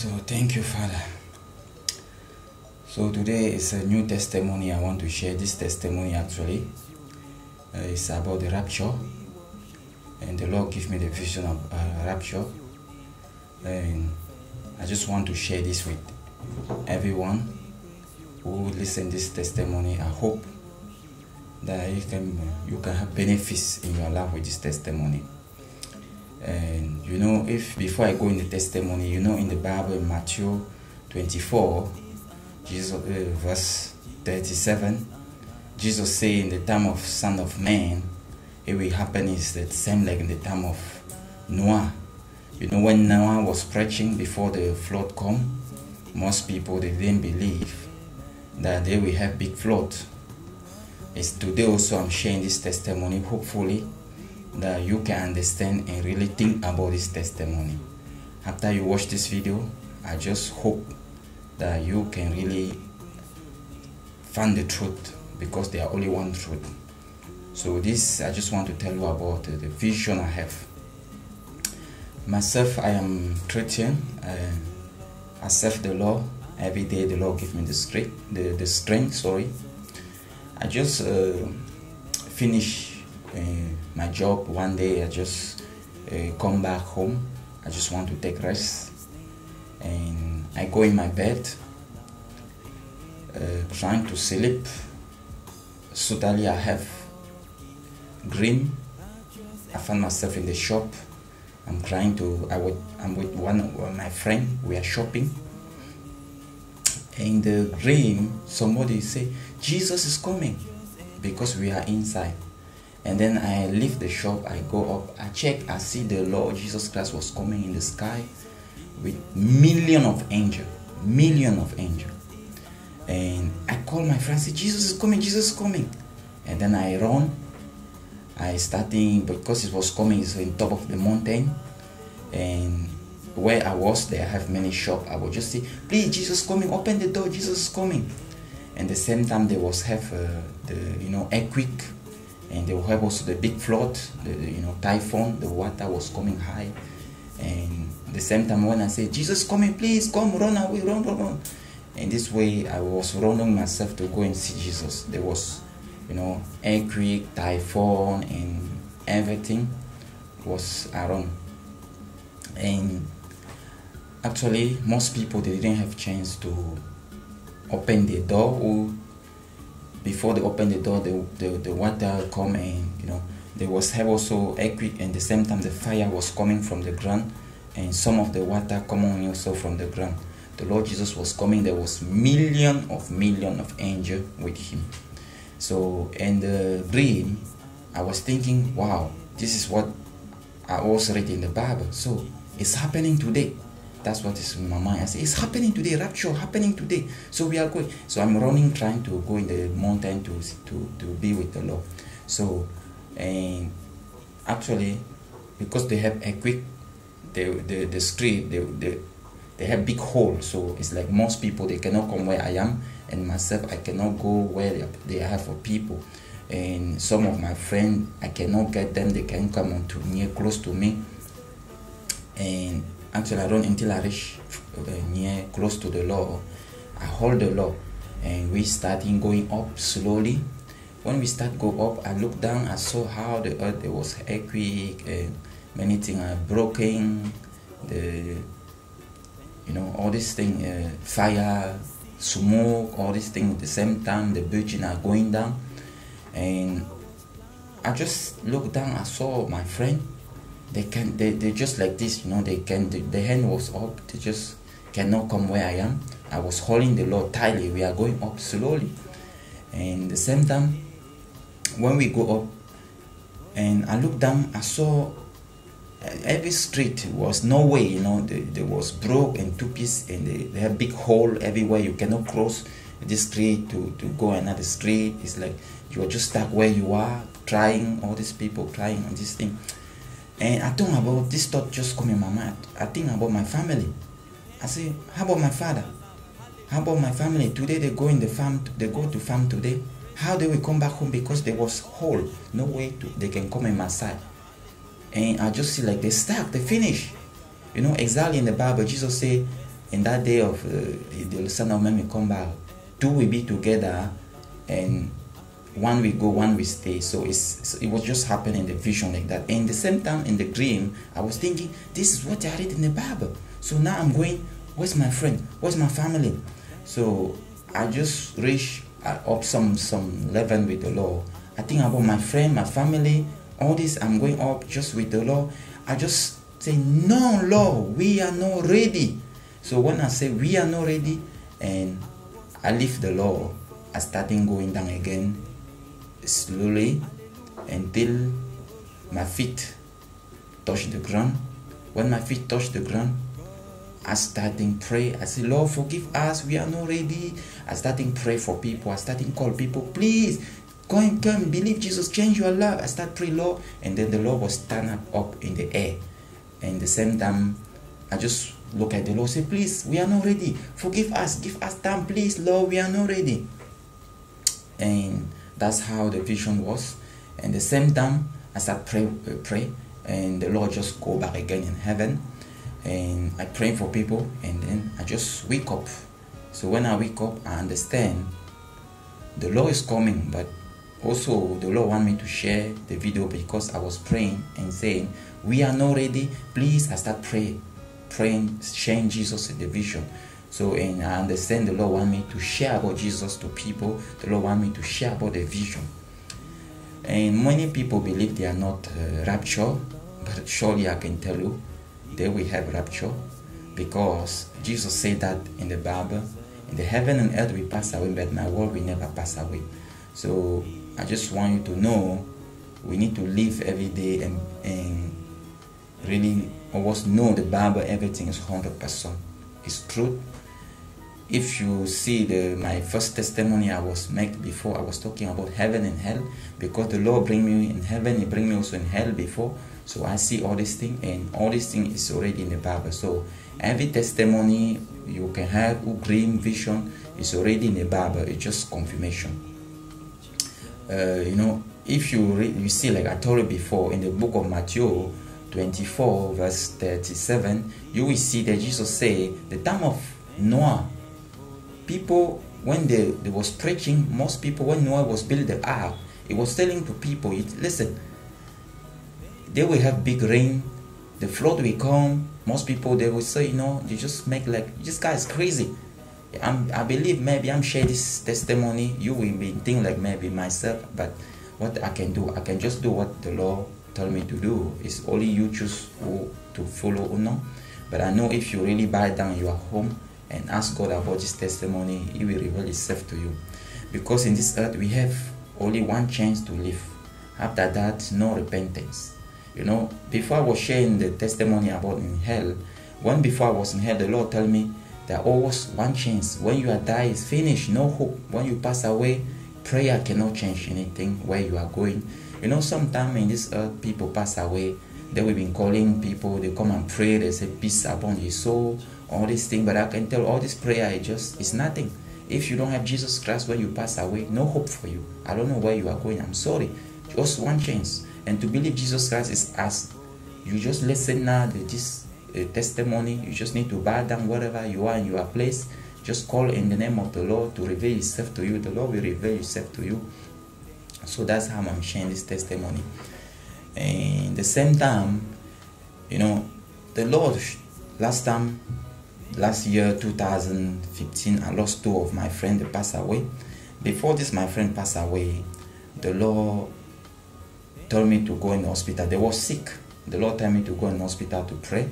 So thank you, Father. So today is a new testimony. I want to share this testimony actually. It's about the rapture. And the Lord gave me the vision of rapture. And I just want to share this with everyone who listen this testimony. I hope that you can have benefits in your life with this testimony. And you know, if before I go in the testimony, you know, in the Bible, in Matthew 24, Jesus, verse 37, Jesus say, in the time of Son of Man, it will happen is the same like in the time of Noah. You know, when Noah was preaching before the flood come, most people, they didn't believe that they will have big flood. It's today also I'm sharing this testimony, hopefully that you can understand and really think about this testimony. After you watch this video, I just hope that you can really find the truth, because there are only one truth. So this, I just want to tell you about the vision I have. Myself, I am Christian. I serve the Lord every day. The Lord gives me the strength. Sorry, I just finished my job one day. I just come back home. I just want to take rest, and I go in my bed trying to sleep. Suddenly I have dream. I found myself in the shop. I'm trying to I'm with one of my friend. We are shopping. In the dream, somebody say Jesus is coming, because we are inside. And then I leave the shop, I go up, I check, I see the Lord Jesus Christ was coming in the sky with million of angels. And I call my friend, say, Jesus is coming, Jesus is coming. And then I run, I starting, because it was coming, it's on top of the mountain. And where I was, there I have many shops. I would just say, please, Jesus is coming, open the door, Jesus is coming. And the same time, there was have the, you know, earthquake. And they will have also the big flood, you know, typhoon. The water was coming high. And the same time when I say, Jesus coming, please come, run away, run. And this way I was running myself to go and see Jesus. There was, you know, earthquake, typhoon, and everything was around. And actually most people, they didn't have chance to open the door, or before they open the door, the water come, and you know, there was have also earthquake, and the same time the fire was coming from the ground, and some of the water coming also from the ground. The Lord Jesus was coming. There was million of angels with him. So in the dream, I was thinking, wow, this is what I also read in the Bible. So it's happening today. That's what is in my mind. I say, it's happening today, rapture happening today. So we are going. So I'm running, trying to go in the mountain to be with the Lord. So, and actually, because they have a quick, the street, they have big hole. So it's like most people, they cannot come where I am. And myself, I cannot go where they have for people. And some of my friends, I cannot get them. They can't come on to near, close to me. And actually, I run until I reach near, close to the Lord. I hold the Lord, and we starting going up slowly. When we start go up, I look down. I saw how the earth, there was earthquake, and many things are broken. The, you know, all these things, fire, smoke, all these things. At the same time, the building are going down, and I just look down. I saw my friend. They can they just like this, you know, they can the hand was up, they just cannot come where I am. I was holding the Lord tightly, we are going up slowly. And the same time when we go up, and I look down, I saw every street was no way, you know, there was broke and two piece, and they have big hole everywhere. You cannot cross this street to go another street. It's like you are just stuck where you are, trying, all these people trying on this thing. And I thought about this thought just come in my mind. I think about my family. I say, how about my father? How about my family? Today they go in the farm. They go to farm today. How they will come back home, because there was hole. No way they can come in my side. And I just see like they stuck. They finish. You know exactly in the Bible. Jesus say, And that day of the Son of Man will come back. Two will be together, and one will go, one will stay. So it was just happening in the vision like that. And the same time in the dream, I was thinking, this is what I read in the Bible. So now I'm going, where's my friend? Where's my family? So I just reached up some level with the Lord. I think about my friend, my family, all this. I'm going up just with the Lord. I just say, no, Lord, we are not ready. So when I say we are not ready, and I leave the Lord, I started going down again, slowly, until my feet touch the ground. When my feet touch the ground, I started pray. I say, Lord, forgive us. We are not ready. I started pray for people. I started call people, please, come, believe Jesus, change your life. I start pray, Lord, and then the Lord was standing up in the air. And the same time, I just look at the Lord, say, please, we are not ready. Forgive us. Give us time, please, Lord, we are not ready. And that's how the vision was. And the same time, as I pray, and the Lord just go back again in heaven. And I pray for people, and then I just wake up. So when I wake up, I understand the Lord is coming, but also the Lord want me to share the video because I was praying and saying, we are not ready. Please, I start praying, sharing Jesus in the vision. So, and I understand the Lord want me to share about Jesus to people. The Lord want me to share about the vision. And many people believe they are not raptured, but surely I can tell you, they will have rapture, because Jesus said that in the Bible, in the heaven and earth will pass away, but my word will never pass away. So I just want you to know, we need to live every day and really always know the Bible. Everything is 100%. It's truth. If you see my first testimony I was making before, I was talking about heaven and hell, because the Lord bring me in heaven, He bring me also in hell before. So I see all these things, and all these things is already in the Bible. So every testimony you can have, dream, vision, is already in the Bible. It's just confirmation. You know, if you read, you see, like I told you before, in the book of Matthew 24, verse 37, you will see that Jesus say, the time of Noah, people, when they was preaching, most people, when Noah was building the ark, it was telling to people, listen, they will have big rain, the flood will come. Most people, they will say, you know, they just make like, this guy is crazy. I believe maybe I'm sharing this testimony, you will be thinking like maybe myself, but what I can do, I can just do what the Lord told me to do. It's only you choose who to follow or not. But I know if you really bow down your home and ask God about this testimony, He will reveal Himself to you. Because in this earth, we have only one chance to live. After that, no repentance. You know, before I was sharing the testimony about in hell, when before I was in hell, the Lord told me, there always one chance. When you are dying, it's finished, no hope. When you pass away, prayer cannot change anything where you are going. You know, sometimes in this earth, people pass away. They will be calling people, they come and pray, they say, peace upon your soul, all these things. But I can tell all this prayer, it's nothing. If you don't have Jesus Christ when you pass away, no hope for you. I don't know where you are going, I'm sorry. Just one chance. And to believe Jesus Christ is as you just listen now to this testimony. You just need to bow down wherever you are in your place. Just call in the name of the Lord to reveal Himself to you. The Lord will reveal Himself to you. So that's how I'm sharing this testimony. And the same time, you know, the Lord, last year, 2015, I lost two of my friends that passed away. Before this, my friend passed away, the Lord told me to go in the hospital. They were sick. The Lord told me to go in the hospital to pray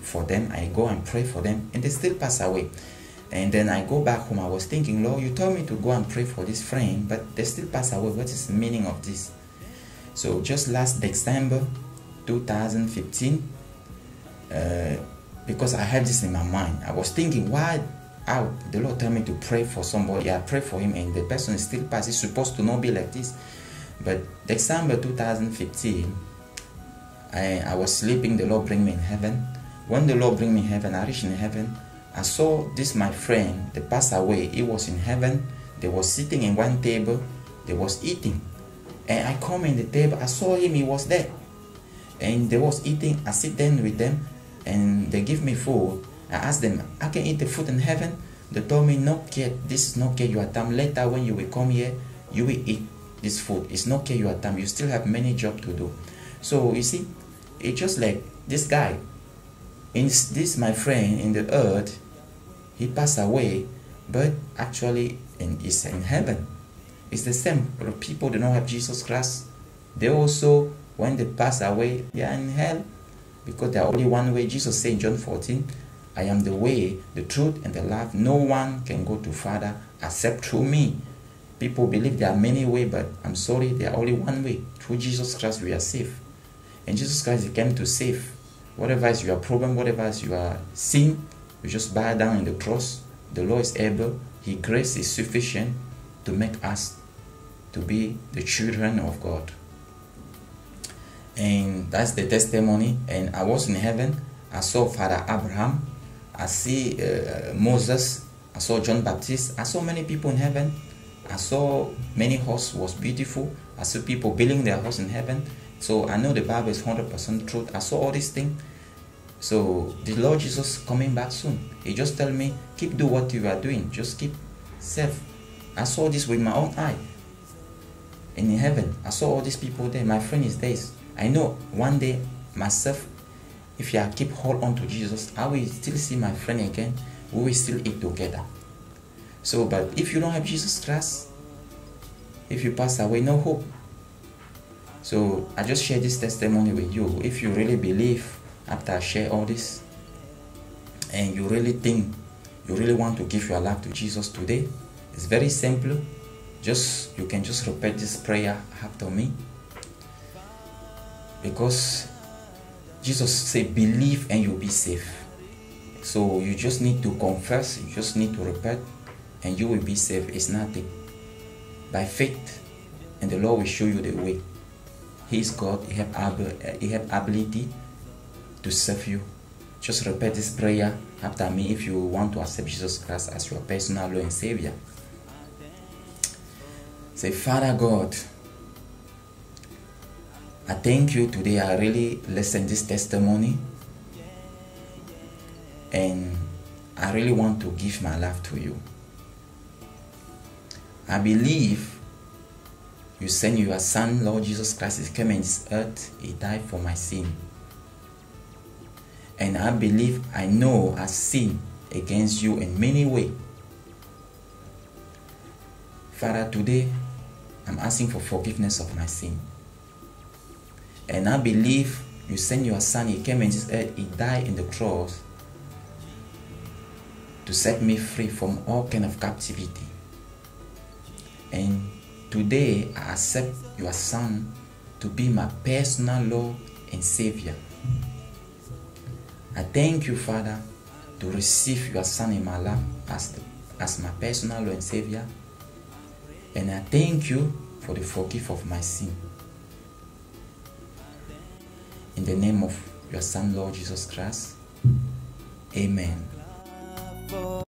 for them. I go and pray for them, and they still pass away. And then I go back home. I was thinking, Lord, you told me to go and pray for this friend, but they still pass away. What is the meaning of this? So just last December 2015, because I had this in my mind, I was thinking, why the Lord told me to pray for somebody. I pray for him, and the person is still passed. It's supposed to not be like this. But December 2015, I was sleeping. The Lord bring me in heaven. When the Lord bring me in heaven, I reached in heaven. I saw this, my friend, they passed away. He was in heaven. They were sitting in one table. They was eating. And I come in the table. I saw him. He was there. And they was eating. I sit down with them. And they give me food. I asked them, I can eat the food in heaven? They told me, no kid, this is not kid, your time. Later when you will come here, you will eat this food. It's not kid, your time. You still have many jobs to do. So you see, it's just like this guy. In this, my friend, in the earth, he passed away, but actually is in heaven. It's the same. People do not have Jesus Christ. They also, when they pass away, they are in hell, because there are only one way. Jesus said in John 14, I am the way, the truth, and the life. No one can go to Father except through me. People believe there are many ways, but I'm sorry, there are only one way. Through Jesus Christ, we are safe. And Jesus Christ, he came to save. Whatever is your problem, whatever is your sin, you just bow down in the cross. The Lord is able. His grace is sufficient to make us to be the children of God. And that's the testimony. And I was in heaven. I saw Father Abraham. I see Moses. I saw John Baptist. I saw many people in heaven. I saw many horses. Was beautiful. I saw people building their horse in heaven. So I know the Bible is 100% truth. I saw all these things. So the Lord Jesus coming back soon. He just tell me, keep do what you are doing. Just keep safe. I saw this with my own eye. And in heaven, I saw all these people there. My friend is there. I know one day myself, if I keep hold on to Jesus, I will still see my friend again. We will still eat together. So, but if you don't have Jesus Christ, if you pass away, no hope. So I just share this testimony with you. If you really believe after I share all this, and you really think, you really want to give your life to Jesus today, it's very simple. Just, you can just repeat this prayer after me. Because Jesus said, believe and you'll be safe. So you just need to confess, you just need to repent, and you will be safe. It's nothing. By faith, and the Lord will show you the way. He is God, He has ability to serve you. Just repeat this prayer after me if you want to accept Jesus Christ as your personal Lord and Savior. Say, Father God, I thank you today. I really listened to this testimony, and I really want to give my life to you. I believe you sent your Son, Lord Jesus Christ. He came on this earth. He died for my sin. And I believe, I know I sinned against you in many ways. Father, today I'm asking for forgiveness of my sin. And I believe you sent your Son, He came in this earth, He died in the cross to set me free from all kind of captivity. And today I accept your Son to be my personal Lord and Savior. I thank you, Father, to receive your Son in my life as my personal Lord and Savior. And I thank you for the forgiveness of my sin. In the name of your Son, Lord Jesus Christ. Amen.